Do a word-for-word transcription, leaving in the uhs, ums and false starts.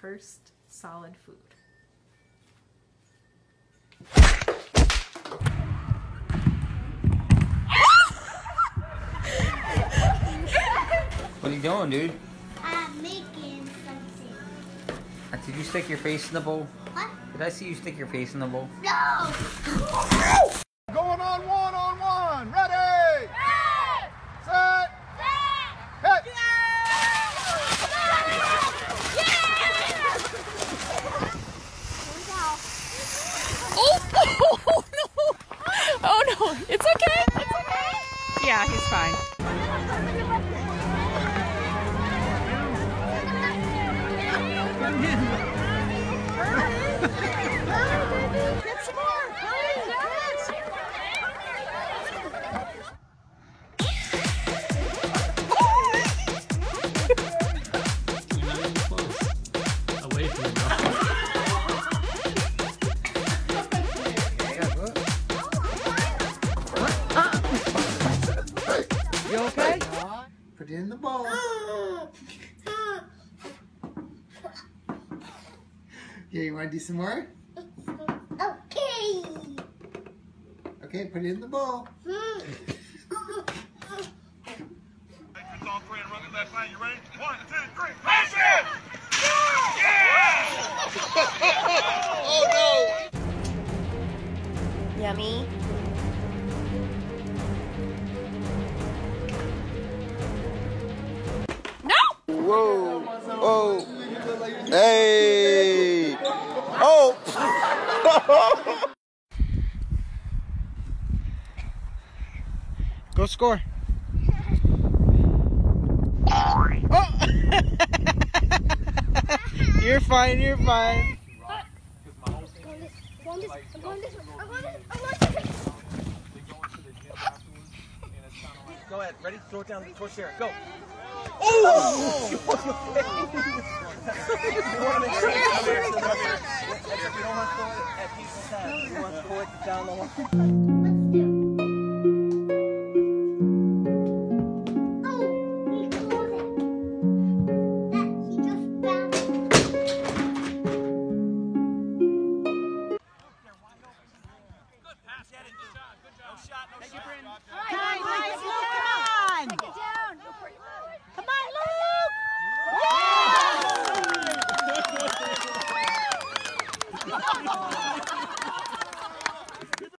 first solid food. What are you doing, dude? I'm making something. Did you stick your face in the bowl? What? Did I see you stick your face in the bowl? No! Going on one on one! Ready! Ready! Set! Set! Hit! Yeah! Oh! Oh no! Oh no! It's okay! It's okay! Yeah, he's fine. Get some more! Away from him. You okay? Put it in the bowl. Yeah, you want to do some more? Okay. Okay, put it in the bowl. Mm. You ready? One, two, three. Pass it! Yeah! Oh no! Yummy. No! Whoa! Oh! Hey! Oh! Go score. Oh. You're fine, you're fine. Go ahead, ready? Throw it down the torchlight. Go. Oh! You want to make sure you come here to the record. If you don't want to pull it at people's hands, you want to pull it down the line. Oh,